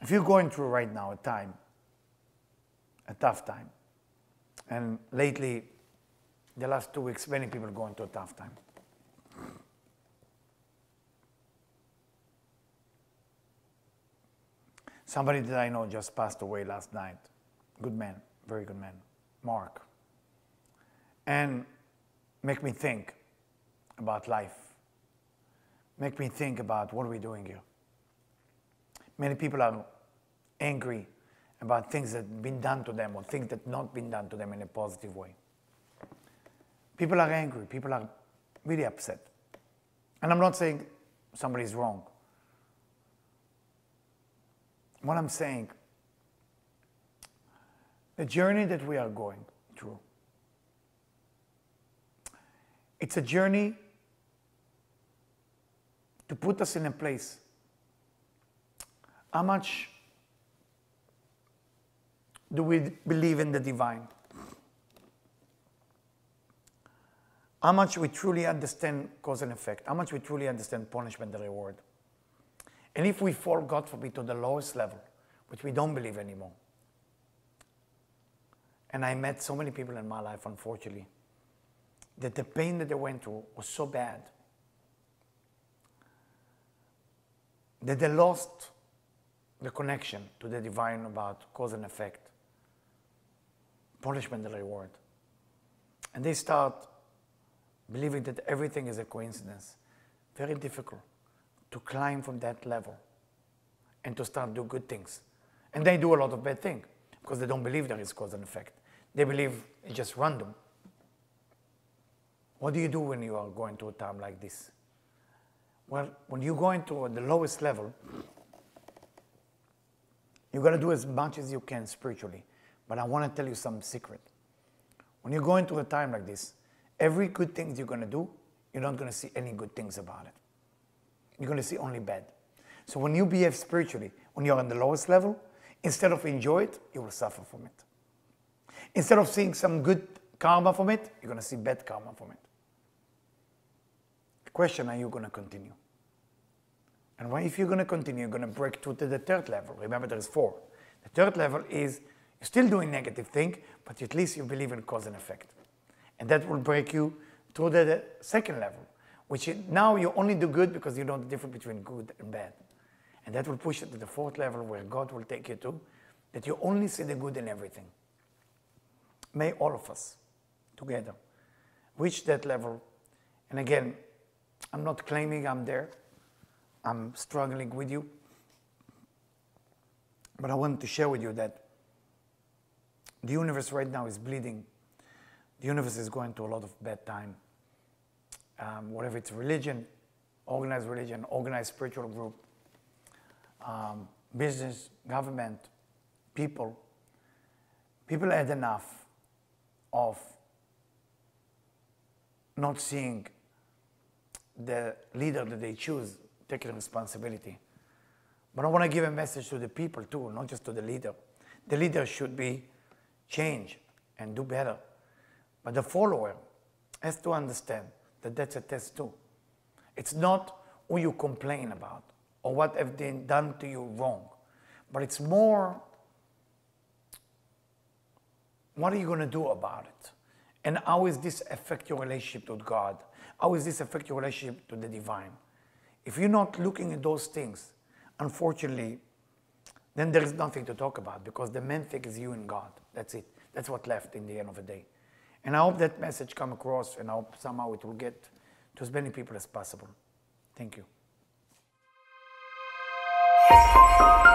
If you're going through right now a tough time, and lately, the last 2 weeks, many people are going through a tough time. Somebody that I know just passed away last night. Good man, very good man, Mark. And make me think about life. Make me think about what are we doing here. Many people are angry about things that have been done to them or things that have not been done to them in a positive way. People are angry. People are really upset. And I'm not saying somebody's wrong. What I'm saying, the journey that we are going through, it's a journey to put us in a place. How much do we believe in the divine? How much we truly understand cause and effect? How much we truly understand punishment and reward? And if we fall, God forbid, to the lowest level, which we don't believe anymore. And I met so many people in my life, unfortunately, that the pain that they went through was so bad that they lost the connection to the divine about cause and effect, punishment and reward. And they start believing that everything is a coincidence. Very difficult to climb from that level and to start do good things. And they do a lot of bad things because they don't believe there is cause and effect. They believe it's just random. What do you do when you are going through a time like this? Well, when you're going to the lowest level, you've got to do as much as you can spiritually. But I want to tell you some secret. When you're going through a time like this, every good thing you're going to do, you're not going to see any good things about it. You're going to see only bad. So when you behave spiritually, when you're on the lowest level, instead of enjoy it, you will suffer from it. Instead of seeing some good karma from it, you're going to see bad karma from it. The question, are you going to continue? And if you're going to continue, you're going to break through to the third level. Remember, there's four. The third level is you're still doing negative things, but at least you believe in cause and effect. And that will break you through the second level, which is, now you only do good because you know the difference between good and bad. And that will push you to the fourth level where God will take you to, that you only see the good in everything. May all of us together reach that level. And again, I'm not claiming I'm there. I'm struggling with you. But I want to share with you that the universe right now is bleeding. The universe is going through a lot of bad time. Whatever it's religion, organized religion, organized spiritual group, business, government, people. People had enough of not seeing the leader that they choose taking responsibility. But I want to give a message to the people too, not just to the leader. The leader should be changed and do better. But the follower has to understand that that's a test too. It's not who you complain about or what have they done to you wrong, but it's more what are you going to do about it? And how is this affect your relationship to God? How is this affect your relationship to the divine? If you're not looking at those things, unfortunately, then there is nothing to talk about because the main thing is you and God. That's it. That's what's left in the end of the day. And I hope that message comes across, and I hope somehow it will get to as many people as possible. Thank you.